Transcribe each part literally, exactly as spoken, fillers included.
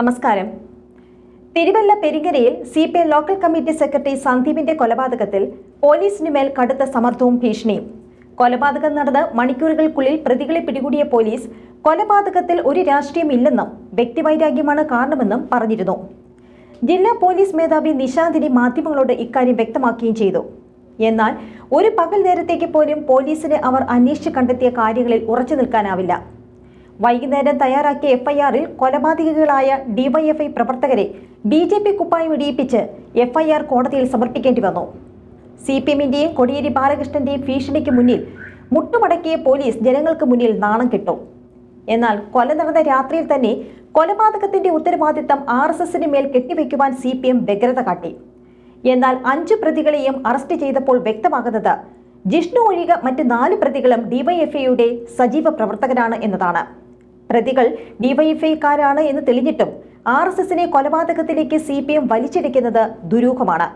നമസ്കാരം. തിരുവല്ല പെരിങ്ങരയിൽ C P M local committee secretary സന്ദീപിന്റെ കൊലപാതകത്തിൽ പോലീസിനുമേൽ കടുത്ത സമർദ്ദവും ഭീഷണിയും. കൊലപാതകം നടന്ന മണിക്കൂറുകൾക്കുള്ളിൽ പ്രതികളെ പിടികൂടിയ പോലീസ് കൊലപാതകത്തിൽ ഒരു രാഷ്ട്രീയമില്ലെന്നും വ്യക്തിവൈരാഗ്യമാണ് കാരണമെന്നും പറഞ്ഞിരുന്നു. ജില്ലാ പോലീസ് മേധാവി നിശാന്തിനി മാധ്യമങ്ങളോട് ഇക്കാര്യം വ്യക്തമാക്കുകയും ചെയ്തു. എന്നാൽ ഒരു പകൽ നേരത്തേക്ക് പോലും പോലീസിനെ അവർ അന്വേഷിച്ച് കണ്ടെത്തിയ കാര്യങ്ങളിൽ ഉറച്ചു നിൽക്കാനാവില്ല. വൈകുന്നേരം തയ്യാറാക്കിയ എഫ് ഐ ആറിൽ കൊലപാതകികളായ ഡി വൈ എഫ് ഐ പ്രവർത്തകരെ ബി ജെ പി കുപ്പായം ഇടിയിപ്പിച്ച് എഫ് ഐ ആർ കോടതിയിൽ സമർപ്പിക്കേണ്ടി വന്നു. സി പി എമ്മിൻ്റെയും കോടിയേരി ബാലകൃഷ്ണന്റെയും ഭീഷണിക്ക് മുന്നിൽ മുട്ടുമടക്കിയ പോലീസ് ജനങ്ങൾക്ക് മുന്നിൽ നാണം കെട്ടു. എന്നാൽ കൊല നടന്ന രാത്രിയിൽ തന്നെ കൊലപാതകത്തിന്റെ ഉത്തരവാദിത്തം ആർ എസ് എസിന് മേൽ കെട്ടിവെക്കുവാൻ സി പി എം വ്യഗ്രത കാട്ടി. എന്നാൽ അഞ്ച് പ്രതികളെയും അറസ്റ്റ് ചെയ്തപ്പോൾ വ്യക്തമാകുന്നത് ജിഷ്ണു ഒഴികെ മറ്റ് നാല് പ്രതികളും ഡി വൈ എഫ് ഐയുടെ സജീവ പ്രവർത്തകരാണ് എന്നതാണ്. പ്രതികൾ ഡി വൈ എഫ് ഐക്കാരാണ് എന്ന് തെളിഞ്ഞിട്ടും ആർ എസ് എസിനെ കൊലപാതകത്തിലേക്ക് സി പി എം വലിച്ചിടിക്കുന്നത് ദുരൂഹമാണ്.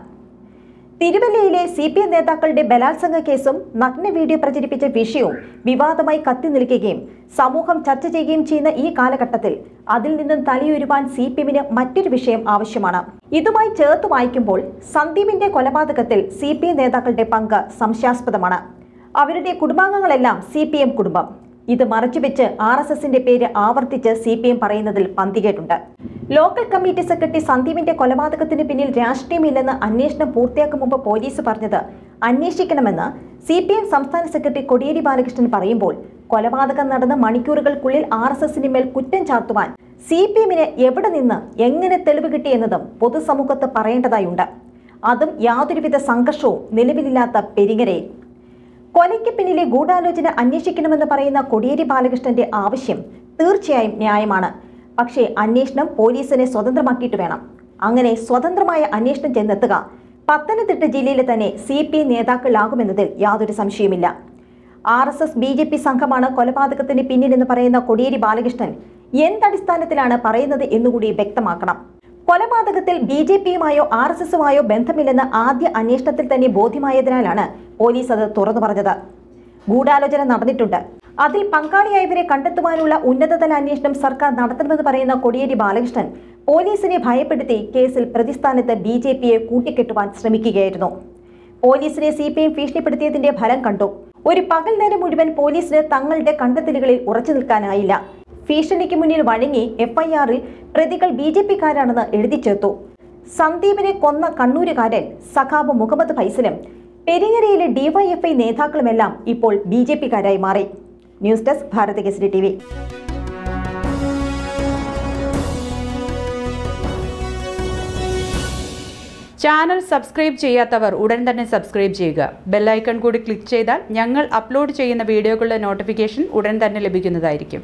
തിരുവല്ലയിലെ സി പി എം നേതാക്കളുടെ ബലാത്സംഗ കേസും നഗ്ന വീഡിയോ പ്രചരിപ്പിച്ച വിഷയവും വിവാദമായി കത്തി നിൽക്കുകയും സമൂഹം ചർച്ച ചെയ്യുകയും ചെയ്യുന്ന ഈ കാലഘട്ടത്തിൽ അതിൽ നിന്നും തലയുരുവാൻ സി പി എമ്മിന് മറ്റൊരു വിഷയം ആവശ്യമാണ്. ഇതുമായി ചേർത്ത് വായിക്കുമ്പോൾ സന്ദീപിന്റെ കൊലപാതകത്തിൽ സി പി എം നേതാക്കളുടെ പങ്ക് സംശയാസ്പദമാണ്. അവരുടെ കുടുംബാംഗങ്ങളെല്ലാം സി പി എം കുടുംബം. ഇത് മറച്ചുവെച്ച് ആർ എസ് എസിന്റെ പേര് ആവർത്തിച്ച് സി പി എം പറയുന്നതിൽ പന്തികേട്ടുണ്ട്. ലോക്കൽ കമ്മിറ്റി സെക്രട്ടറി സന്ദീപിന്റെ കൊലപാതകത്തിന് പിന്നിൽ രാഷ്ട്രീയമില്ലെന്ന് അന്വേഷണം പൂർത്തിയാക്കും മുമ്പ് പോലീസ് പറഞ്ഞത് അന്വേഷിക്കണമെന്ന് സി പി എം സംസ്ഥാന സെക്രട്ടറി കോടിയേരി ബാലകൃഷ്ണൻ പറയുമ്പോൾ കൊലപാതകം നടന്ന മണിക്കൂറുകൾക്കുള്ളിൽ ആർ എസ് എസിന് മേൽ കുറ്റം ചാർത്തുവാൻ സി പി എമ്മിന് എവിടെ നിന്ന് എങ്ങനെ തെളിവ് കിട്ടിയെന്നതും പൊതുസമൂഹത്ത് പറയേണ്ടതായുണ്ട്. അതും യാതൊരുവിധ സംഘർഷവും നിലവിലില്ലാത്ത പെരിങ്ങരയിൽ കൊലയ്ക്ക് പിന്നിലെ ഗൂഢാലോചന അന്വേഷിക്കണമെന്ന് പറയുന്ന കോടിയേരി ബാലകൃഷ്ണന്റെ ആവശ്യം തീർച്ചയായും ന്യായമാണ്. പക്ഷേ അന്വേഷണം പോലീസിനെ സ്വതന്ത്രമാക്കിയിട്ട് വേണം. അങ്ങനെ സ്വതന്ത്രമായ അന്വേഷണം ചെന്നെത്തുക പത്തനംതിട്ട ജില്ലയിലെ തന്നെ സി പി എം നേതാക്കളാകുമെന്നതിൽ യാതൊരു സംശയവുമില്ല. R S S B J P സംഘമാണ് കൊലപാതകത്തിന് പിന്നിലെന്ന് പറയുന്ന കോടിയേരി ബാലകൃഷ്ണൻ എന്തടിസ്ഥാനത്തിലാണ് പറയുന്നത് എന്നുകൂടി വ്യക്തമാക്കണം. കൊലപാതകത്തിൽ ബി ജെ പിയുമായോ ആർ എസ് എസുമായോ ബന്ധമില്ലെന്ന് ആദ്യ അന്വേഷണത്തിൽ തന്നെ ബോധ്യമായതിനാലാണ് പോലീസ് അത് തുറന്നു പറഞ്ഞത്. ഗൂഢാലോചന നടന്നിട്ടുണ്ട്, അതിൽ പങ്കാളിയായവരെ കണ്ടെത്തുവാനുള്ള ഉന്നതതല അന്വേഷണം സർക്കാർ നടത്തണമെന്ന് പറയുന്ന കോടിയേരി ബാലകൃഷ്ണൻ പോലീസിനെ ഭയപ്പെടുത്തി കേസിൽ പ്രതിസ്ഥാനത്ത് ബി ജെ പിയെ കൂട്ടിക്കെട്ടുവാൻ ശ്രമിക്കുകയായിരുന്നു. പോലീസിനെ സി പി എം ഭീഷണിപ്പെടുത്തിയതിന്റെ ഫലം കണ്ടു. ഒരു പകൽ നേരം മുഴുവൻ പോലീസിന് തങ്ങളുടെ കണ്ടെത്തലുകളിൽ ഉറച്ചു നിൽക്കാനായില്ല. ഭീഷണിക്ക് മുന്നിൽ വഴങ്ങി എഫ് ഐ ആറിൽ പ്രതികൾ ബി ജെ പിക്കാരാണെന്ന് എഴുതി ചേർത്തു. സന്ദീപിനെ കൊന്ന കണ്ണൂരുകാരൻ സഖാബ് മുഹമ്മദ് ഫൈസലും പെരിങ്ങരയിലെ ഡി വൈ എഫ് ഐ നേതാക്കളുമെല്ലാം ഇപ്പോൾ ബി ജെ പിക്കാരായി മാറി. News desk Bharat Kesari T V. Channel subscribe ചെയ്യാത്തവർ ഉടൻ തന്നെ സബ്സ്ക്രൈബ് ചെയ്യുക. ബെല്ലൈക്കൺ കൂടി ക്ലിക്ക് ചെയ്താൽ ഞങ്ങൾ അപ്ലോഡ് ചെയ്യുന്ന വീഡിയോകളുടെ നോട്ടിഫിക്കേഷൻ ഉടൻ തന്നെ ലഭിക്കുന്നതായിരിക്കും.